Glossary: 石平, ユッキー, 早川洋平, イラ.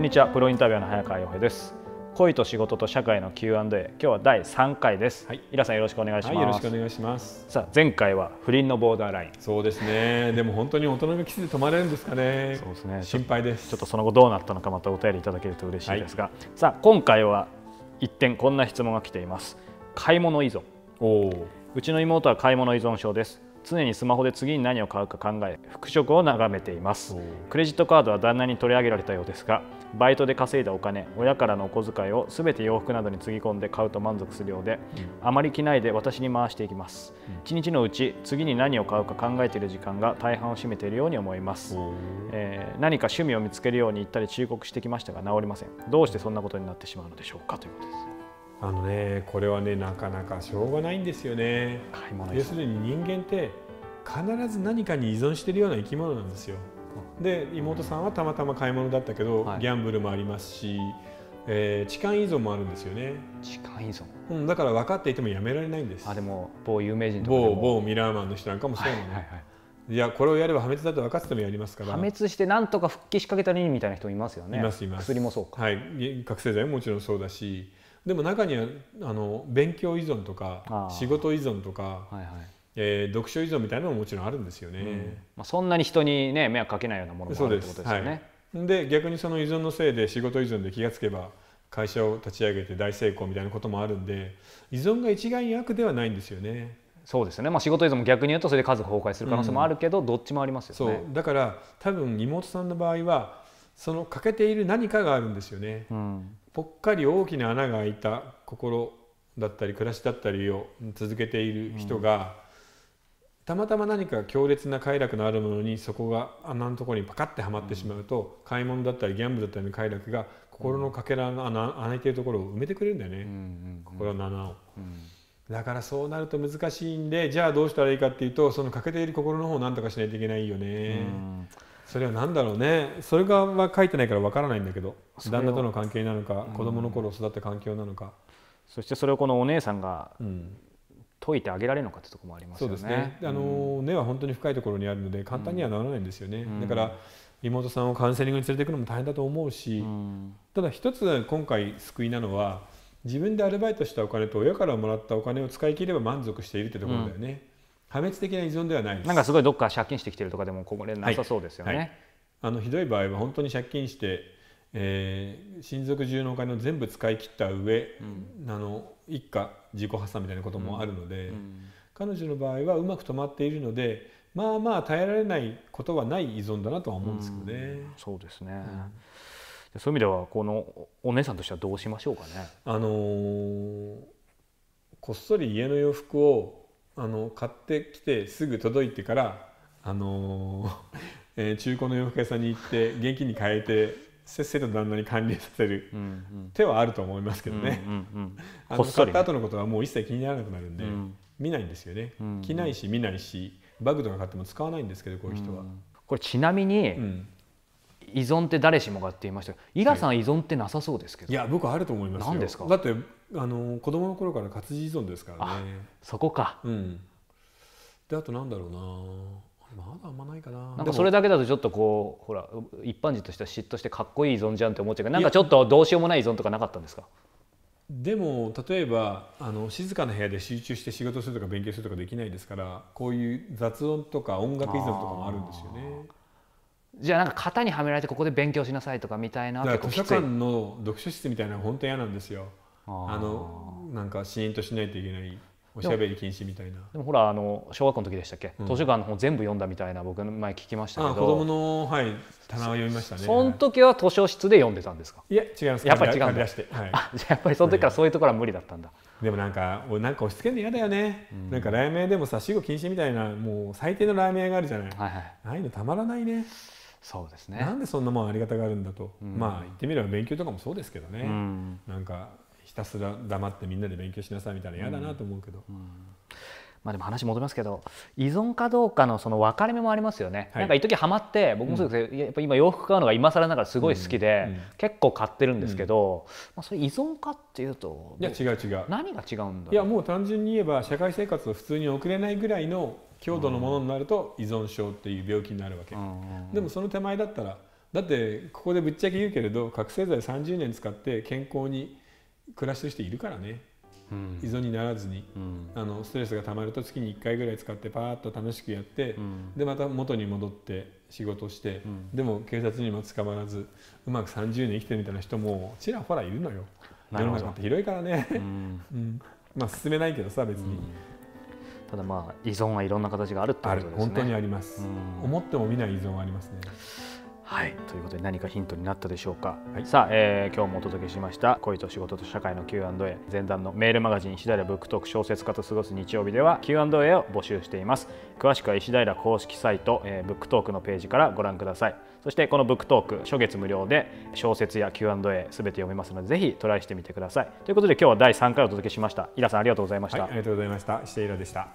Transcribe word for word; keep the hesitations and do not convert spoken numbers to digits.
こんにちは、プロインタビュアーの早川洋平です。恋と仕事と社会の キューアンドエー、 今日はだいさんかいです、はい、イラさんよろしくお願いします、はい、よろしくお願いします。さあ前回は不倫のボーダーライン、そうですねでも本当に大人のキスで止まれるんですかね。そうですね、心配です。ちょっとその後どうなったのかまたお便りいただけると嬉しいですが、はい、さあ今回は一点こんな質問が来ています。買い物依存。おー、うちの妹は買い物依存症です。常にスマホで次に何を買うか考え、服飾を眺めています。クレジットカードは旦那に取り上げられたようですが、バイトで稼いだお金、親からのお小遣いをすべて洋服などにつぎ込んで買うと満足するようで、うん、あまり着ないで私に回していきます、うん、いちにちのうち次に何を買うか考えている時間が大半を占めているように思います、えー、何か趣味を見つけるように言ったり忠告してきましたが治りません。どうしてそんなことになってしまうのでしょうか、ということです。あのね、これはねなかなかしょうがないんですよね。買い物依存。要するに人間って必ず何かに依存しているような生き物なんですよ。で妹さんはたまたま買い物だったけど、はい、ギャンブルもありますし、えー、痴漢依存もあるんですよね。痴漢依存、うん、だから分かっていてもやめられないんです。あ、でも某有名人とかでも某某ミラーマンの人なんかもそうなのね、はいはいはい、いやこれをやれば破滅だと分かっててもやりますから、破滅してなんとか復帰しかけたりみたいな人もいますよね。いますいます。薬もそうか、はい、覚醒剤ももちろんそうだし、でも中にはあの勉強依存とか仕事依存とか、はいはい、えー、読書依存みたいなのももちろんあるんですよね、うん、まあ、そんなに人に、ね、迷惑かけないようなものもあるってことですよね。そうです、はい、で逆にその依存のせいで仕事依存で気がつけば会社を立ち上げて大成功みたいなこともあるんで、依存が一概に悪ではないんですよね。そうですね、まあ、仕事依存も逆に言うとそれで家族崩壊する可能性もあるけど、うん、どっちもありますよね。そうだから多分妹さんの場合はその欠けている何かがあるんですよね、うん、ぽっかり大きな穴が開いた心だったり暮らしだったりを続けている人が、うん、たまたま何か強烈な快楽のあるものにそこが穴のところにパカッてはまってしまうと、うん、買い物だったりギャンブルだったりの快楽が心のかけらの穴、穴開いているところを埋めてくれるんだよね、うんうん、心の穴を、うん、だからそうなると難しいんで、じゃあどうしたらいいかっていうと、その欠けている心の方を何とかしないといけないよね、うん、それは何だろうね。それは書いてないからわからないんだけど、旦那との関係なのか、うん、子供の頃育った環境なのか、そしてそれをこのお姉さんが解いてあげられるのかってところもありますよね。そうですね、あの根は本当に深いところにあるので簡単にはならないんですよね、うん、だから妹さんをカウンセリングに連れていくのも大変だと思うし、うん、ただ一つ今回救いなのは、自分でアルバイトしたお金と親からもらったお金を使い切れば満足しているってところだよね、うん、破滅的な依存ではないです。なんかすごいどっか借金してきてるとかでもこれなさそうですよね、はいはい、あのひどい場合は本当に借金して、えー、親族中のお金を全部使い切った上、うん、あの一家自己破産みたいなこともあるので、うんうん、彼女の場合はうまく止まっているので、まあまあ耐えられないことはない依存だなとは思うんですけどね、うん、そうですね、うん、そういう意味ではこのお姉さんとしてはどうしましょうかね。あのー、こっそり家の洋服をあの買ってきてすぐ届いてから、あのーえー、中古の洋服屋さんに行って現金に変えてせっせと旦那に還元させる、うん、うん、手はあると思いますけどね、うんうんうん、あの買った後のことはもう一切気にならなくなるんで、うん、見ないんですよね、うんうん、着ないし見ないし、バッグとか買っても使わないんですけど、こういう人は、うん、これちなみに、うん、依存って誰しもがって言いましたけど、イラさん依存ってなさそうですけど、はい、いや僕はあると思いますよ。何ですか？だってあの子供の頃から活字依存ですからね。そこか、うん、であとなんだろうな、まだあんまないかな。なんかそれだけだとちょっとこうほら一般人としては嫉妬してかっこいい依存じゃんって思っちゃうけど、なんかちょっとどうしようもない依存とかなかったんですか？でも例えばあの静かな部屋で集中して仕事するとか勉強するとかできないですから、こういう雑音とか音楽依存とかもあるんですよね。じゃあなんか型にはめられてここで勉強しなさいとかみたいな、だから図書館の読書室みたいなのが本当に嫌なんですよ。あのなんかシーンとしないといけない、おしゃべり禁止みたいな。でもほらあの小学校の時でしたっけ、うん、図書館の本全部読んだみたいな、僕の前聞きましたけど。ああ、子供の、はい、棚は読みましたね。 そ, その時は図書室で読んでたんですか？いや違います、やっぱり違うんだ、はい、あ、じゃあやっぱりその時からそういうところは無理だったんだ、はい、でもなんか俺なんか押し付けるの嫌だよね、うん、なんか雷鳴でもさ死後禁止みたいな、もう最低の雷鳴があるじゃない、はいはい、ああいうのたまらないね。そうですね、なんでそんなもんありがたがあるんだと、うん、まあ言ってみれば勉強とかもそうですけどね、うん、なんかひたすら黙ってみんなで勉強しなさいみたいな嫌だなと思うけど、うんうん、まあ、でも話戻りますけど、依存かどうかのその分かれ目もありますよね、はい、なんか一時ハマって、僕もそうですけど、うん、やっぱ今洋服買うのが今更ながらすごい好きで、うんうん、結構買ってるんですけど、うん、まあ、それ依存かっていうと、いや違う違う、何が違うんだろう。いやもう単純に言えば社会生活を普通に送れないぐらいの強度のものになると依存症っていう病気になるわけ、うんうんうん、でもその手前だったらだってここでぶっちゃけ言うけれど、覚醒剤さんじゅうねん使って健康に暮らしてる人いるからね、うん、依存にならずに、うん、あのストレスがたまると月にいっかいぐらい使ってパーッと楽しくやって、うん、でまた元に戻って仕事して、うん、でも警察にも捕まらずうまくさんじゅうねん生きてるみたいな人もちらほらいるのよ。世の中って広いからね、うんうん、まあ進めないけどさ別に、うん、ただまあ依存はいろんな形があるってことですね。本当にあります、うん、思っても見ない依存はありますね。はい、ということで何かヒントになったでしょうか。はい、さあ、えー、今日もお届けしました恋と仕事と社会の キューアンドエー、 前段のメールマガジン石平ブックトーク小説家と過ごす日曜日では キューアンドエー を募集しています。詳しくは石平公式サイト、えー、ブックトークのページからご覧ください。そしてこのブックトーク初月無料で小説や キューアンドエー 全て読めますのでぜひトライしてみてください。ということで今日はだいさんかいお届けしました。井田さんありがとうございました。はい、ありがとうございました。石平でした。